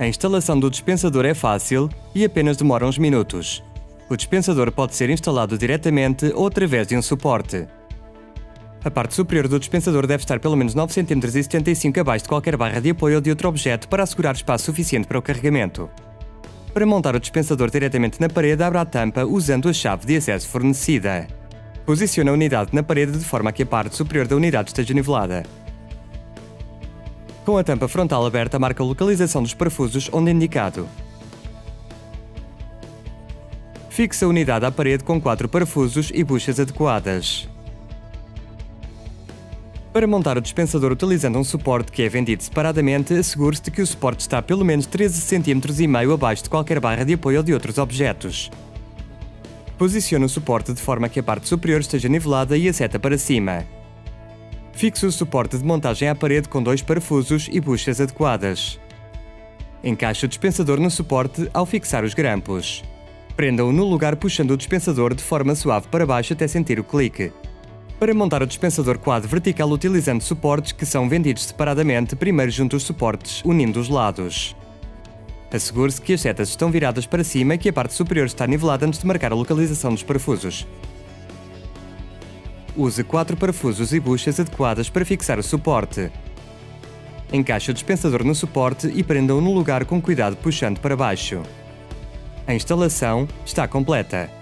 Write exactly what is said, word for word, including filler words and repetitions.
A instalação do dispensador é fácil e apenas demora uns minutos. O dispensador pode ser instalado diretamente ou através de um suporte. A parte superior do dispensador deve estar pelo menos nove vírgula setenta e cinco centímetros abaixo de qualquer barra de apoio ou de outro objeto para assegurar espaço suficiente para o carregamento. Para montar o dispensador diretamente na parede, abra a tampa usando a chave de acesso fornecida. Posicione a unidade na parede de forma que a parte superior da unidade esteja nivelada. Com a tampa frontal aberta, marque a localização dos parafusos onde indicado. Fixe a unidade à parede com quatro parafusos e buchas adequadas. Para montar o dispensador utilizando um suporte que é vendido separadamente, assegure-se de que o suporte está pelo menos treze vírgula cinco centímetros abaixo de qualquer barra de apoio ou de outros objetos. Posicione o suporte de forma que a parte superior esteja nivelada e a seta para cima. Fixe o suporte de montagem à parede com dois parafusos e buchas adequadas. Encaixe o dispensador no suporte ao fixar os grampos. Prenda-o no lugar puxando o dispensador de forma suave para baixo até sentir o clique. Para montar o dispensador quadro vertical utilizando suportes que são vendidos separadamente, primeiro junte os suportes, unindo os lados. Assegure-se que as setas estão viradas para cima e que a parte superior está nivelada antes de marcar a localização dos parafusos. Use quatro parafusos e buchas adequadas para fixar o suporte. Encaixe o dispensador no suporte e prenda-o no lugar com cuidado puxando para baixo. A instalação está completa.